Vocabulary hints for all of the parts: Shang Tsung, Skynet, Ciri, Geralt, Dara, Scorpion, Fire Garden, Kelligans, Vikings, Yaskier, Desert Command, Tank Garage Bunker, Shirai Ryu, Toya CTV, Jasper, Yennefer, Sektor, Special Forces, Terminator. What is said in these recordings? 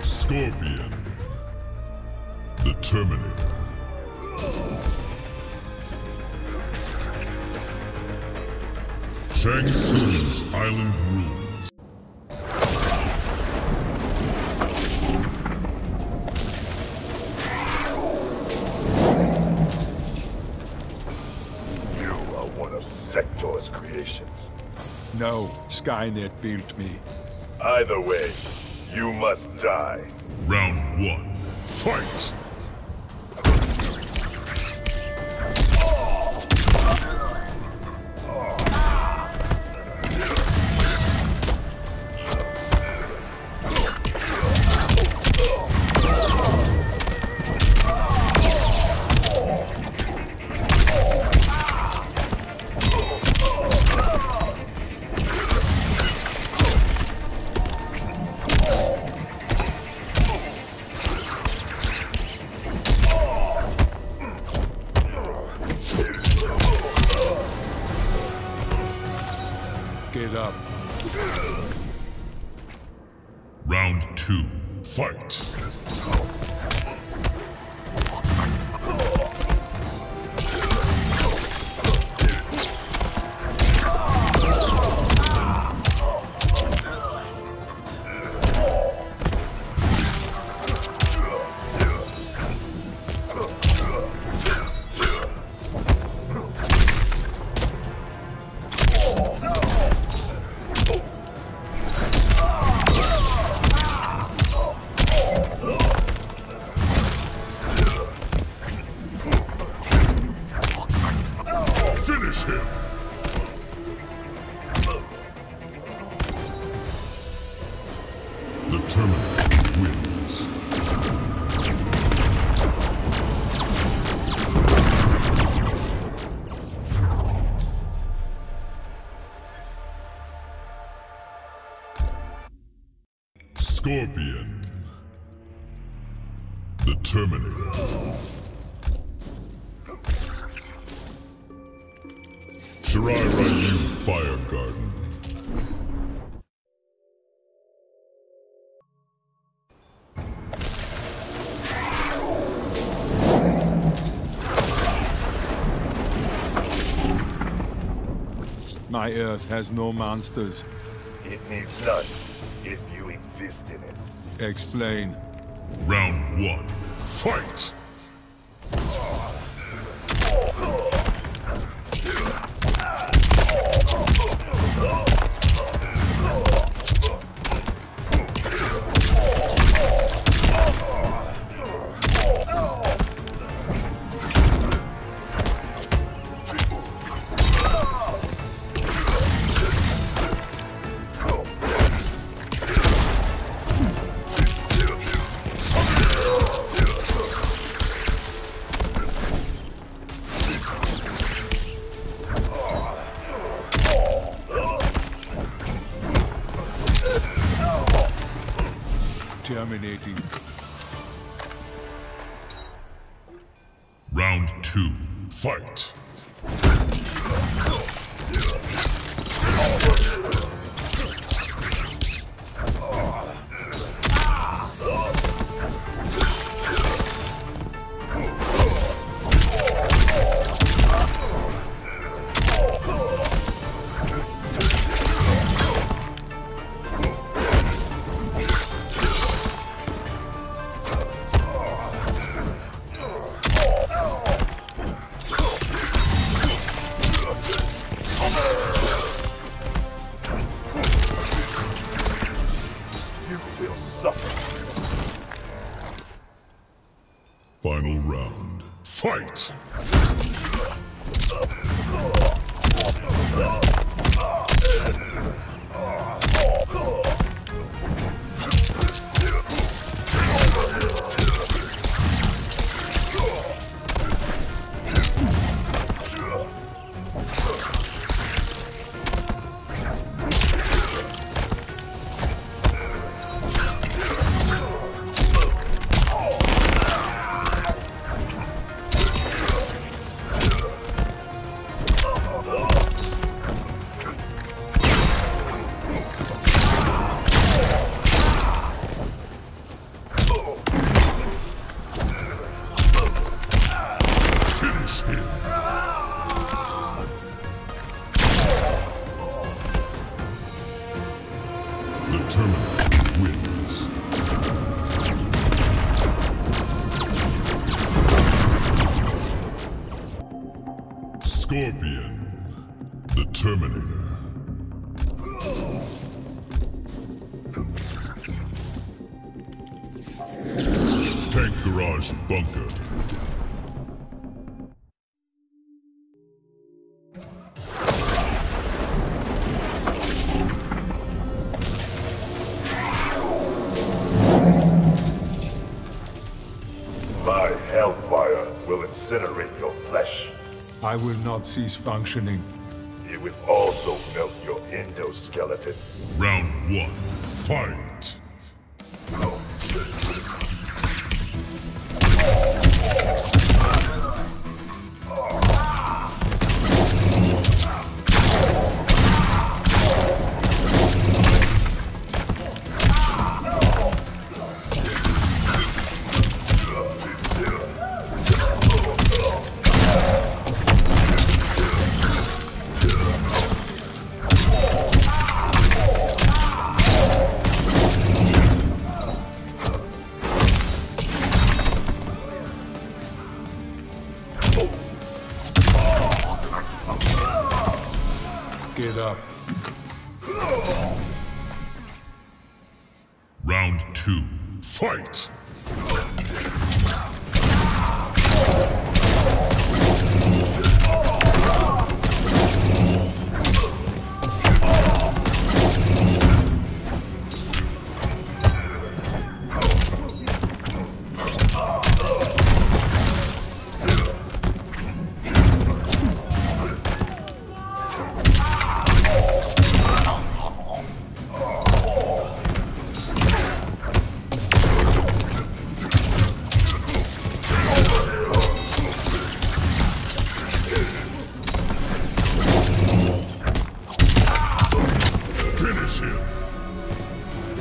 Scorpion, the Terminator. Shang Tsung's Island Ruins. You are one of Sektor's creations. No, Skynet built me. Either way, you must die. Round one, fight! Up. Round two, fight! Finish him! The Terminator wins. Scorpion, the Terminator. Shirai Ryu, Fire Garden. My Earth has no monsters. It needs none, if you exist in it. Explain. Round one, fight! Terminating. Round two, fight! Final round, fight! Scorpion, the Terminator. Tank Garage Bunker. My hellfire will incinerate your flesh. I will not cease functioning. It will also melt your endoskeleton. Round one, fight! Round two, fight!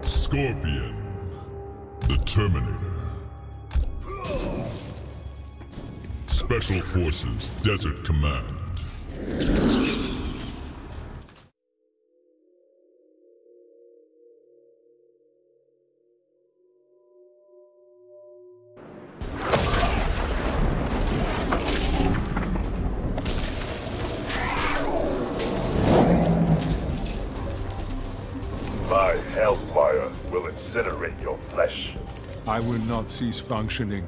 Scorpion, the Terminator. Special Forces, Desert Command. My hellfire will incinerate your flesh. I will not cease functioning.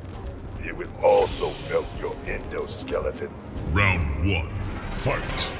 It will also melt your endoskeleton. Round one, fight!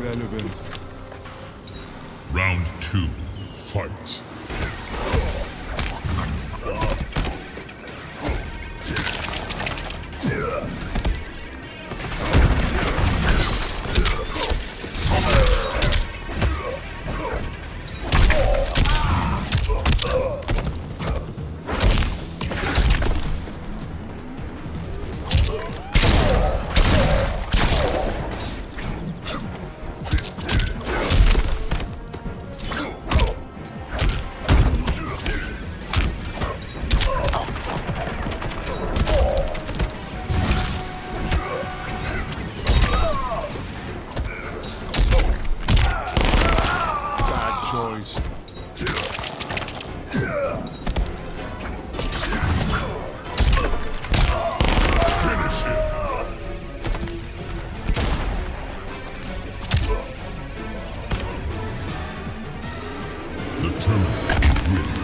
Irrelevant. Round two, fight. Terminator wins.